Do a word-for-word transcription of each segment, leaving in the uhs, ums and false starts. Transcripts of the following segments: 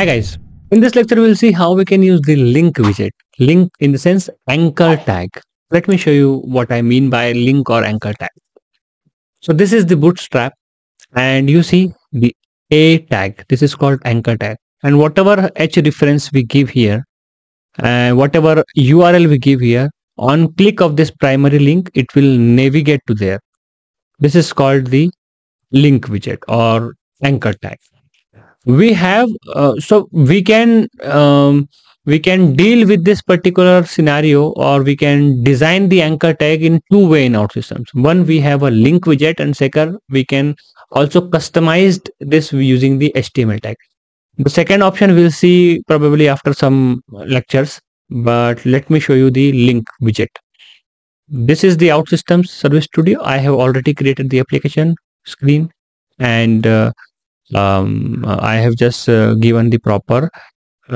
Hi guys, in this lecture we will see how we can use the link widget. Link in the sense anchor tag. Let me show you what I mean by link or anchor tag. So this is the bootstrap and you see the A tag. This is called anchor tag, and whatever H reference we give here and uh, whatever U R L we give here, on click of this primary link it will navigate to there. This is called the link widget or anchor tag. We have uh, so we can um, we can deal with this particular scenario, or we can design the anchor tag in two way in OutSystems. One, we have a link widget, and second, we can also customize this using the H T M L tag. The second option we'll see probably after some lectures, but let me show you the link widget. This is the OutSystems Service Studio. I have already created the application screen, and uh, um I have just uh, given the proper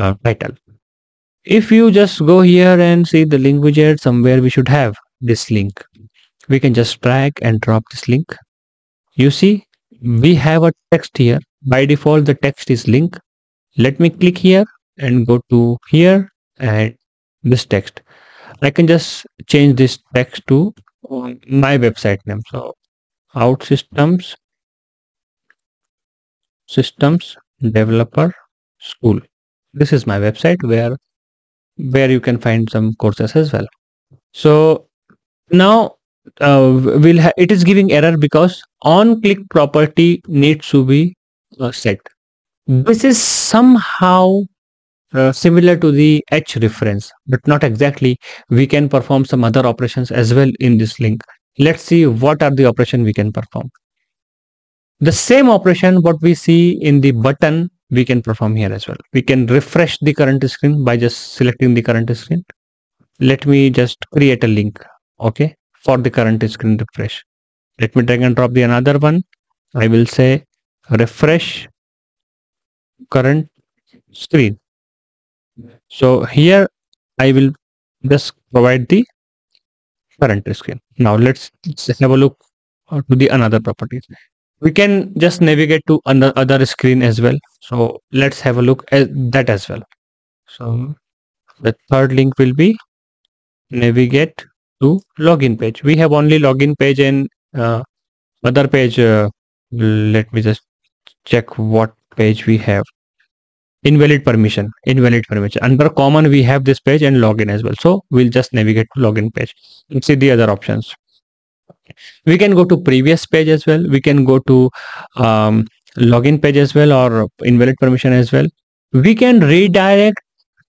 uh, title. If you just go here and see the link widget, somewhere we should have this link. We can just drag and drop this link. You see we have a text here. By default the text is link. Let me click here and go to here, and this text I can just change this text to my website name. So OutSystems systems Developer School. This is my website where where you can find some courses as well. So now uh, we'll ha it is giving error because on click property needs to be uh, set. This is somehow uh, similar to the H reference, but not exactly. We can perform some other operations as well in this link. Let's see what are the operations we can perform. The same operation what we see in the button we can perform here as well. We can refresh the current screen by just selecting the current screen. Let me just create a link, okay, for the current screen refresh. Let me drag and drop the another one. I will say refresh current screen. So here I will just provide the current screen. Now let's have a look to the another properties. We can just navigate to another screen as well. So let's have a look at that as well. So the third link will be navigate to login page. We have only login page and uh, other page. Uh, let me just check what page we have. Invalid permission, invalid permission. Under common we have this page and login as well. So we'll just navigate to login page and see the other options. We can go to previous page as well. We can go to um, login page as well, or invalid permission as well. We can redirect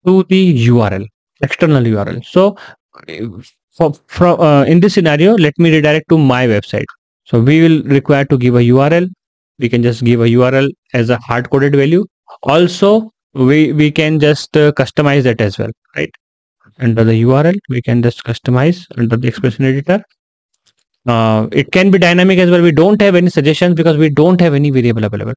to the U R L, external U R L. So for, for, uh, in this scenario, let me redirect to my website. So we will require to give a U R L. We can just give a U R L as a hard-coded value. Also, we, we can just uh, customize that as well, right? Under the U R L, we can just customize under the expression editor. Uh, it can be dynamic as well. We don't have any suggestions because we don't have any variable available.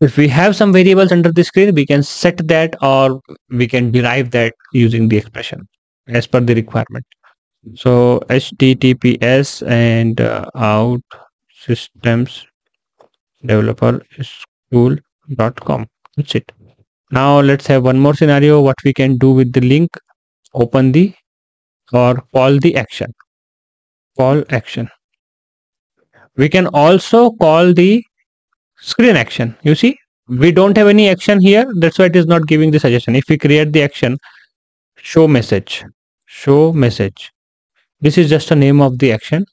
If we have some variables under the screen, we can set that, or we can derive that using the expression as per the requirement. So H T T P S and uh, OutSystems Developer School dot com. That's it. Now let's have one more scenario. What we can do with the link? Open the or call the action. Call action. We can also call the screen action. You see, we don't have any action here. That's why it is not giving the suggestion. If we create the action, show message, show message. This is just a name of the action.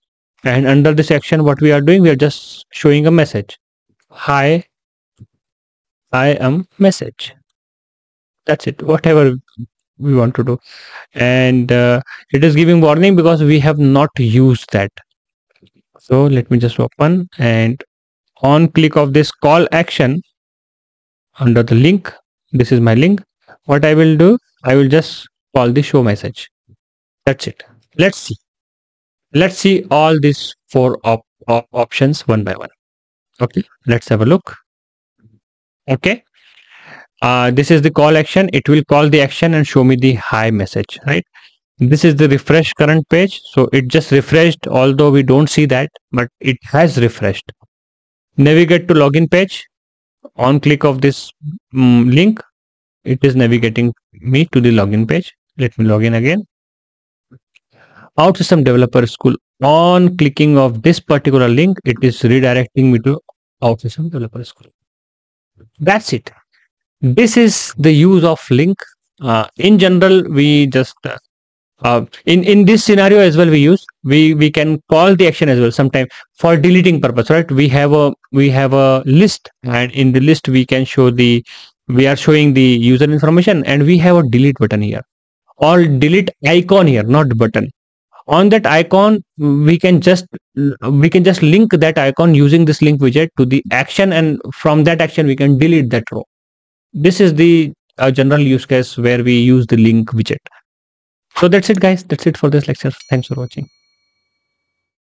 And under this action, what we are doing, we are just showing a message. Hi, I am message. That's it. Whatever we want to do. And uh, it is giving warning because we have not used that. So let me just open, and on click of this call action under the link, this is my link. What I will do, I will just call the show message. That's it. Let's see. Let's see all these four op op options one by one. Okay, let's have a look. Okay. Uh, this is the call action. It will call the action and show me the hi message, right? This is the refresh current page. So it just refreshed, although we don't see that, but it has refreshed. Navigate to login page. On click of this um, link, it is navigating me to the login page. Let me log in again. OutSystems Developer School. On clicking of this particular link, it is redirecting me to OutSystems Developer School. That's it. This is the use of link. Uh, in general, we just uh, uh, in in this scenario as well we use we we can call the action as well sometime for deleting purpose, right? We have a we have a list, and in the list we can show the we are showing the user information, and we have a delete button here or delete icon here, not button. On that icon, we can just we can just link that icon using this link widget to the action, and from that action we can delete that row. This is the uh, general use case where we use the link widget. So that's it, guys. That's it for this lecture. Thanks for watching.